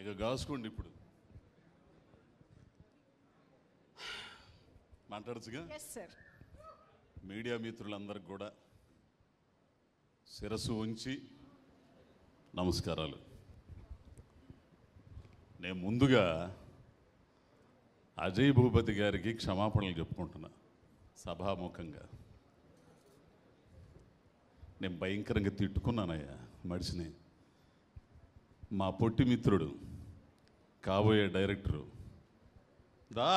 ఇక కాసుకోండి, ఇప్పుడు మాట్లాడచ్చుగా. మీడియా మిత్రులందరికి కూడా శిరస్సు ఉంచి నమస్కారాలు. నేను ముందుగా అజయ్ భూపతి గారికి క్షమాపణలు చెప్పుకుంటున్నా సభాముఖంగా. నేను భయంకరంగా తిట్టుకున్నానయ్యా మడిచిని. మా పొట్టి మిత్రుడు కాబోయే డైరెక్టరు దా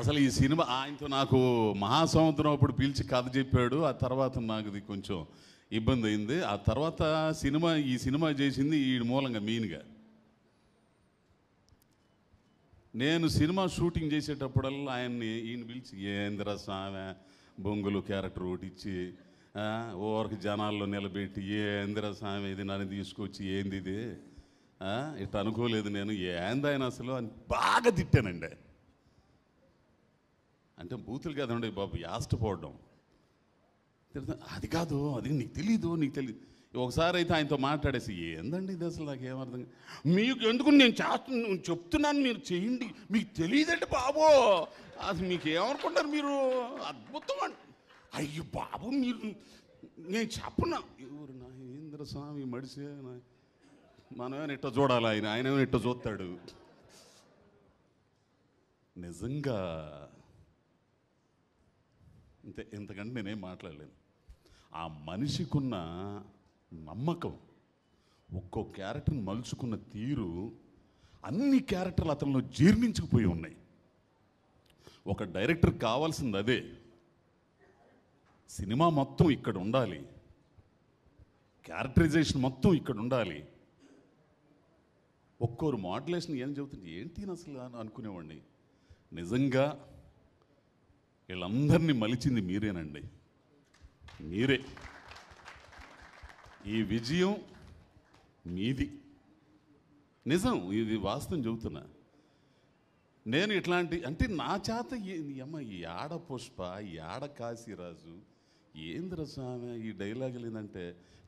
అసలు ఈ సినిమా ఆయనతో నాకు మహాసముద్రం అప్పుడు పిలిచి కథ చెప్పాడు. ఆ తర్వాత నాకు ఇది కొంచెం ఇబ్బంది అయింది. ఆ తర్వాత సినిమా ఈ సినిమా చేసింది ఈ మూలంగా మెయిన్గా. నేను సినిమా షూటింగ్ చేసేటప్పుడల్లా ఆయన్ని ఈయన పిలిచి ఏంద్ర స్వామి బొంగులు క్యారెక్టర్ ఒకటి ఇచ్చి ఓరికి జనాల్లో నిలబెట్టి ఏంద్ర స్వామి ఇది నన్ను తీసుకొచ్చి ఏంది ఇది ఇట్లా అనుకోలేదు నేను ఏంది ఆయన అసలు అని బాగా తిట్టానండి. అంటే బూతులు కాదండి బాబు, యాష్టపోవడం అది కాదు, అది నీకు తెలీదు నీకు తెలీదు. ఒకసారి అయితే ఆయనతో మాట్లాడేసి ఏందండి ఇది అసలు నాకేమర్థం మీకు ఎందుకు నేను చేస్తున్నాను చెప్తున్నాను మీరు చేయండి మీకు తెలియదండి బాబు అసలు మీకు ఏమనుకుంటారు మీరు అద్భుతం అండి అయ్యో బాబు మీరు నేను చెప్పనా ఎవరు నా ఏంద్ర స్వామి మడిసే మనమేమో ఇట్ట చూడాలి ఆయన ఆయనేమో ఇట్ట చూస్తాడు. నిజంగా అంతే, ఇంతకంటే నేనేం మాట్లాడలేను. ఆ మనిషికున్న నమ్మకం, ఒక్కో క్యారెక్టర్ని మలుచుకున్న తీరు, అన్ని క్యారెక్టర్లు అతనిలో జీర్ణించుకుపోయి ఉన్నాయి. ఒక డైరెక్టర్ కావాల్సింది అదే. సినిమా మొత్తం ఇక్కడ ఉండాలి, క్యారెక్టరైజేషన్ మొత్తం ఇక్కడ ఉండాలి. ఒక్కోరు మాడ్యులేషన్ ఏం చెబుతుంది ఏంటి అసలు అనుకునేవాడిని. నిజంగా వీళ్ళందరినీ మలిచింది మీరేనండి, మీరే. ఈ విజయం మీది, నిజం ఇది, వాస్తవం చెబుతున్నా నేను. ఇట్లాంటి అంటే నా చేత అమ్మ యాడ పుష్ప యాడ కాశీరాజు ఏంద్ర స్వామి ఈ డైలాగులు ఏంటంటే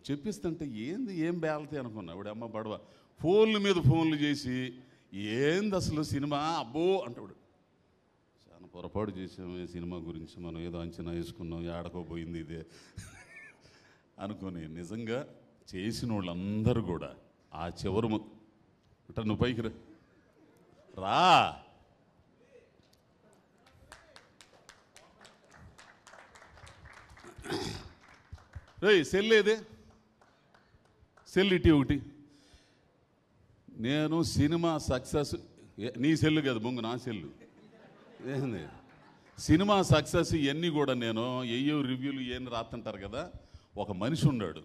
చెప్పిస్తుంటే ఏంది ఏం బేలతే అనుకున్నా. ఇప్పుడు అమ్మ బడవ ఫోన్ల మీద ఫోన్లు చేసి ఏంది అసలు సినిమా అబ్బో అంటాడు. చాలా పొరపాటు చేసాము, సినిమా గురించి మనం ఏదో అంచనా వేసుకున్నాం, ఏడకపోయింది ఇదే అనుకుని. నిజంగా చేసిన వాళ్ళందరూ కూడా ఆ చివరి అంటే నువ్వు పైకి రా రేయ్ సెల్ ఏదే సెల్ ఇటీ ఒకటి. నేను సినిమా సక్సెస్ నీ సెల్లు కదా బొంగు నా సెల్లు ఏంది సినిమా సక్సెస్ ఇవన్నీ కూడా నేను ఏయో రివ్యూలు ఏం రాస్తుంటారు కదా. ఒక మనిషి ఉన్నాడు,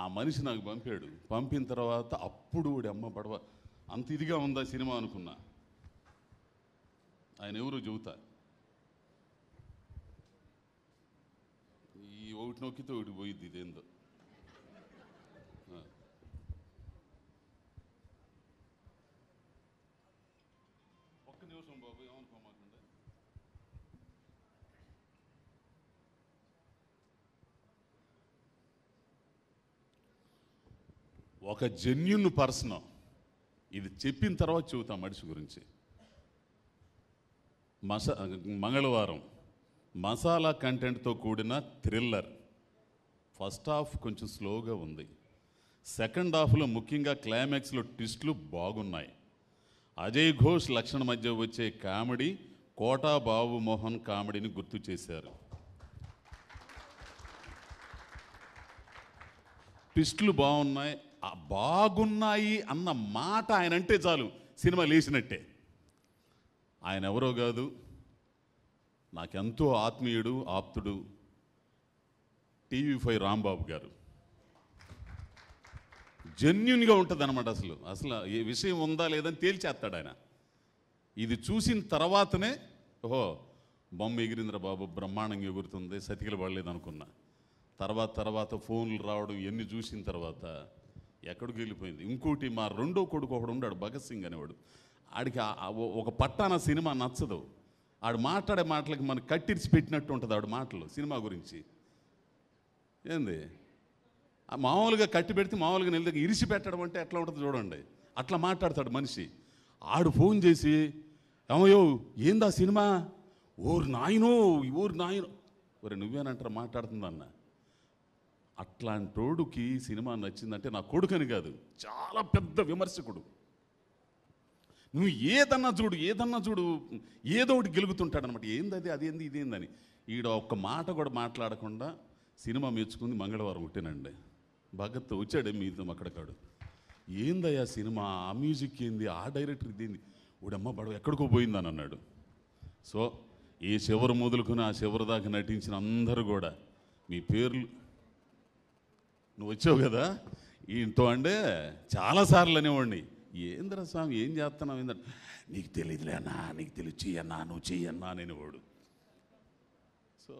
ఆ మనిషి నాకు పంపాడు. పంపిన తర్వాత అప్పుడు అమ్మ పడవ అంత ఇదిగా ఉందా సినిమా అనుకున్నా. ఆయన ఎవరు చెబుతా ఈ ఒకటి నొక్కితే ఒకటి పోయిద్ది ఇదేందో ఒక్క నిమిషం బాబు ఏమనుకోమాకండి. ఒక జెన్యున్ పర్సన్ ఇది చెప్పిన తర్వాత చెబుతా మనిషి గురించి. మంగళవారం మసాలా కంటెంట్తో కూడిన థ్రిల్లర్. ఫస్ట్ హాఫ్ కొంచెం స్లోగా ఉంది, సెకండ్ హాఫ్లో ముఖ్యంగా క్లైమాక్స్లో ట్విస్ట్లు బాగున్నాయి. అజయ్ ఘోష్ లక్షణ మధ్య వచ్చే కామెడీ కోటా బాబు మోహన్ కామెడీని గుర్తు చేశారు. ట్విస్ట్లు బాగున్నాయి, బాగున్నాయి అన్న మాట ఆయన అంటే చాలు సినిమా లేచినట్టే. ఆయన ఎవరో కాదు, నాకెంతో ఆత్మీయుడు ఆప్తుడు టీవీ5 రాంబాబు గారు. జెన్యున్గా ఉంటుంది అనమాట. అసలు అసలు ఏ విషయం ఉందా లేదని తేల్చేస్తాడు ఆయన. ఇది చూసిన తర్వాతనే ఓహో బొమ్మ ఎగిరింద్ర బాబు బ్రహ్మాండంగా ఎగురుతుంది సతికిల పడలేదు అనుకున్నా. తర్వాత ఫోన్లు రావడం ఇవన్నీ చూసిన తర్వాత ఎక్కడికి వెళ్ళిపోయింది. ఇంకోటి మా రెండో కొడుకు ఒకడు ఉన్నాడు భగత్ సింగ్ అనేవాడు. ఆడికి ఒక పట్టాన సినిమా నచ్చదు, ఆడు మాట్లాడే మాటలకి మనం కట్టిరిచి పెట్టినట్టు ఉంటుంది. ఆడు మాటలు సినిమా గురించి ఏంది మామూలుగా కట్టి పెడితే మామూలుగా నిల దగ్గర ఇరిసి పెట్టడం అంటే ఎట్లా ఉంటుంది చూడండి, అట్లా మాట్లాడతాడు మనిషి. ఆడు ఫోన్ చేసి ఏమయ్యో ఏందా సినిమా, ఊరు నాయనో ఒరే నువ్వేనంటారు మాట్లాడుతుందన్న. అట్లాంటోడుకి సినిమా నచ్చిందంటే నా కొడుకని కాదు, చాలా పెద్ద విమర్శకుడు. నువ్వు ఏదన్నా చూడు ఏదో ఒకటి గెలుగుతుంటాడనమాట. ఏందది అదేంది ఇదేందని ఈడ ఒక్క మాట కూడా మాట్లాడకుండా సినిమా మెచ్చుకుంది మంగళవారం ఒకటేనండి. భగత్ వచ్చాడే మీతో అక్కడకాడు, ఏందయ్యా సినిమా, ఆ మ్యూజిక్ ఏంది, ఆ డైరెక్టర్ ఇదేంది, వాడమ్మ బడవ ఎక్కడికో పోయిందని అన్నాడు. సో ఏ చివరి మొదలుకొని ఆ చివరి దాకా నటించిన అందరూ కూడా మీ పేర్లు, నువ్వు వచ్చావు కదా ఇంట్లో అంటే చాలాసార్లు అనేవాడిని, ఏంద్ర స్వామి ఏం చేస్తున్నావు ఏందంటే నీకు తెలియదులేనా, నీకు తెలియదు చెయ్యన్నా, నువ్వు చెయ్యన్నా అనేవాడు. సో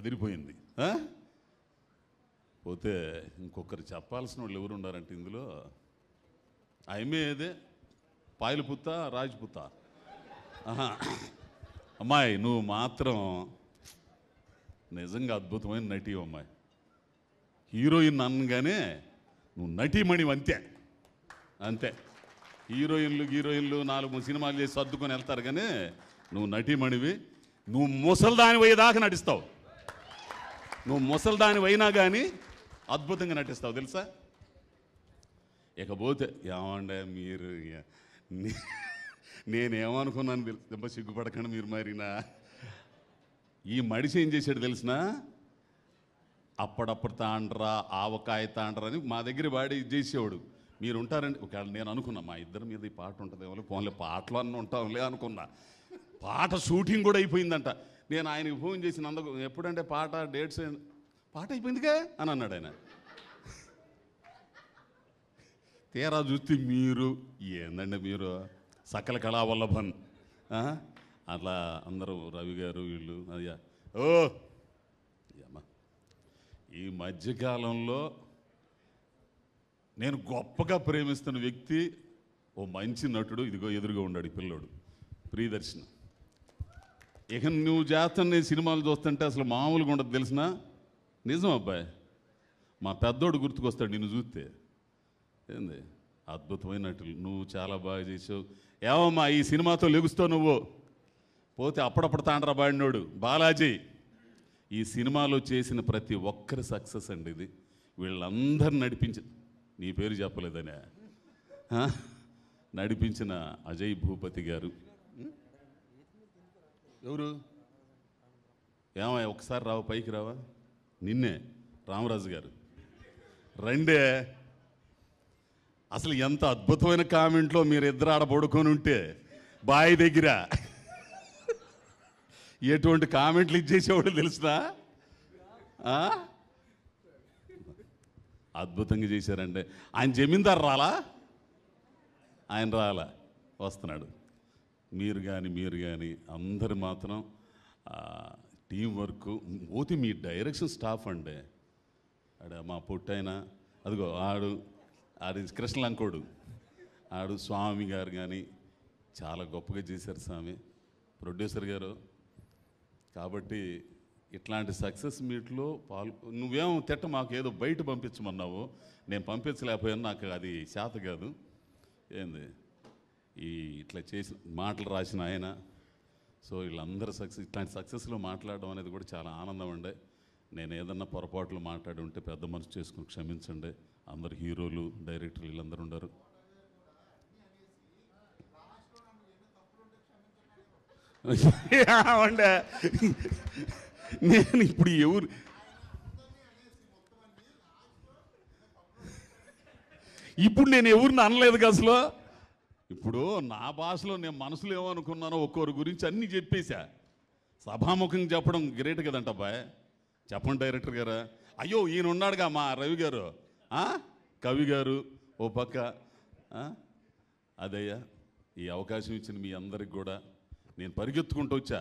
అదిరిపోయింది. పోతే ఇంకొకరు చెప్పాల్సిన వాళ్ళు ఎవరు ఉన్నారంటే ఇందులో ఆమె ఏదే పాయలుపుత్త రాజపుత్త అమ్మాయి, నువ్వు మాత్రం నిజంగా అద్భుతమైన నటి అమ్మాయి. హీరోయిన్ అనగానే నువ్వు నటీమణివి, అంతే. హీరోయిన్లు నాలుగు సినిమాలు చేసి సర్దుకొని వెళ్తారు, కానీ నువ్వు నటీమణివి. నువ్వు ముసలిదాని పోయేదాకా నటిస్తావు, నువ్వు ముసలిదాని అయినా కానీ అద్భుతంగా నటిస్తావు తెలుసా. ఇకపోతే ఏమండే మీరు, నేనేమనుకున్నాను తెలుసు, దెబ్బ సిగ్గుపడకండి మీరు. మరినా ఈ మడిసి ఏం చేశాడు తెలిసిన, అప్పుడప్పుడు తాండ్రా ఆవకాయ తాండ్రా అని మా దగ్గర వాడి ఇది చేసేవాడు. మీరు ఉంటారండి ఒకవేళ, నేను అనుకున్నా మా ఇద్దరి మీద ఈ పాట ఉంటుంది ఏమో, పోన్లే పాటలు అన్నీ ఉంటాంలే అనుకున్నా. పాట షూటింగ్ కూడా అయిపోయిందంట. నేను ఆయనకు ఫోన్ చేసి నందకు ఎప్పుడంటే పాట డేట్స్ పాట అయిపోయిందిగా అని అన్నాడు. ఆయన తీరా చూస్తే మీరు ఏందండి మీరు సకల కళావల్లభన్ అట్లా అందరూ రవి గారు వీళ్ళు అయ్యా ఓ అమ్మా. ఈ మధ్యకాలంలో నేను గొప్పగా ప్రేమిస్తున్న వ్యక్తి ఓ మంచి నటుడు, ఇదిగో ఎదురుగా ఉన్నాడు ఈ పిల్లోడు ప్రియదర్శన. ఇక నువ్వు చేస్తున్న సినిమాలు చూస్తుంటే అసలు మామూలుగా ఉండదు తెలిసిన. నిజం అబ్బాయి, మా పెద్దోడు గుర్తుకొస్తాడు నిన్ను చూస్తే. ఏంది అద్భుతమైన నటులు, నువ్వు చాలా బాగా చేసావు. ఏమమ్మా ఈ సినిమాతో లెగుస్తావు నువ్వు. పోతే అప్పుడప్పుడు తాండ్రా బాడినోడు బాలాజీ. ఈ సినిమాలో చేసిన ప్రతి ఒక్కరి సక్సెస్ అండి ఇది. వీళ్ళందరిని నడిపించిన, నీ పేరు చెప్పలేదనే, నడిపించిన అజయ్ భూపతి గారు. ఎవరు ఏమయ్య ఒకసారి రావా పైకి రావా, నిన్నే రామరాజు గారు రెండే. అసలు ఎంత అద్భుతమైన కామెంట్లో మీరిద్దరు ఆడ పడుకొని ఉంటే బాయ్ దగ్గర ఎటువంటి కామెంట్లు ఇచ్చేసేవాడు తెలుసా. అద్భుతంగా చేశారండి. ఆయన జమీందారు రాలా, ఆయన రాలా, వస్తున్నాడు. మీరు కానీ అందరు మాత్రం టీం వర్క్. పోతే మీ డైరెక్షన్ స్టాఫ్ అండి, ఆడ మా పొట్టైన అదిగో ఆడు ఆడి కృష్ణలంకోడు ఆడు, స్వామి గారు కానీ చాలా గొప్పగా చేశారు స్వామి ప్రొడ్యూసర్ గారు. కాబట్టి ఇట్లాంటి సక్సెస్ మీట్లో నువ్వేం తిట్ట మాకు ఏదో బయట పంపించమన్నావు, నేను పంపించలేకపోయాను, నాకు అది శాత కాదు. ఏంది ఈ ఇట్లా చేసిన మాటలు రాసిన ఆయన. సో వీళ్ళందరూ సక్సెస్, ఇట్లాంటి సక్సెస్లో మాట్లాడడం అనేది కూడా చాలా ఆనందం అండి. నేను ఏదన్నా పొరపాట్లు మాట్లాడి ఉంటే పెద్ద మనసు చేసుకుని క్షమించండి. అందరు హీరోలు డైరెక్టర్లు వీళ్ళందరూ ఉండరు. నేను ఇప్పుడు ఎవరు నేను ఎవరిని అనలేదు అసలు. ఇప్పుడు నా భాషలో నేను మనసులో ఏమనుకున్నానో ఒక్కొరి గురించి అన్నీ చెప్పేశా. సభాముఖంగా చెప్పడం గ్రేట్ కదంట అబ్బాయి. చెప్పండి డైరెక్టర్ గారు, అయ్యో ఈయన ఉన్నాడుగా మా రవి గారు, కవి గారు ఓ పక్క. అదయ్యా ఈ అవకాశం ఇచ్చిన మీ అందరికి కూడా నేను పరిగెత్తుకుంటూ వచ్చా.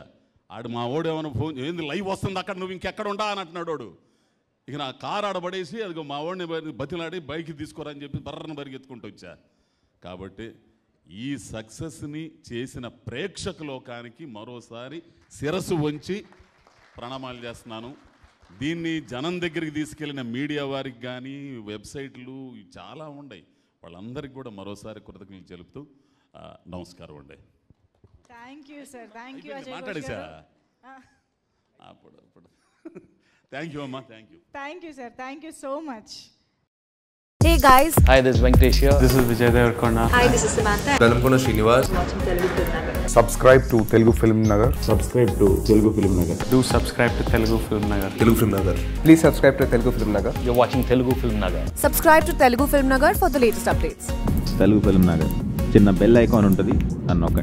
ఆడు మా వాడు ఏమైనా ఫోన్ ఏంది లైవ్ వస్తుంది అక్కడ, నువ్వు ఇంకెక్కడ ఉండా అని అంటున్నాడు వాడు. ఇక నా కారు ఆడబడేసి అదిగో మా వాడిని బతిలాడి బైక్ తీసుకురా అని చెప్పి బర్రను పరిగెత్తుకుంటూ వచ్చా. కాబట్టి ఈ సక్సెస్ని చేసిన ప్రేక్షక లోకానికి మరోసారి శిరస్సు వంచి ప్రణామాలు చేస్తున్నాను. దీన్ని జనం దగ్గరికి తీసుకెళ్లిన మీడియా వారికి కానీ, వెబ్సైట్లు చాలా ఉన్నాయి, వాళ్ళందరికీ కూడా మరోసారి కృతజ్ఞతలు చెబుతూ నమస్కారం అండి. Thank you sir. Thank you Ajay. మాట్లాడేసా అప్పుడు అప్పుడు. థ్యాంక్ యూ అమ్మా. Thank you. Thank you sir. Thank you so much. Hey guys. Hi, this is Venkatesh here. This is Vijay Devarakonda. Hi, this is Samantha. Welcome to Srinivas. Watching Telugu Film Nagar. Subscribe to Telugu Film Nagar. Subscribe to Telugu Film Nagar. Do subscribe to Telugu Film Nagar. Telugu Film Nagar. Please subscribe to Telugu Film Nagar. You're watching Telugu Film Nagar. Subscribe to Telugu Film Nagar for the latest updates. Telugu Film Nagar. చిన్న bell icon ఉంటది అన్నొక్కండి.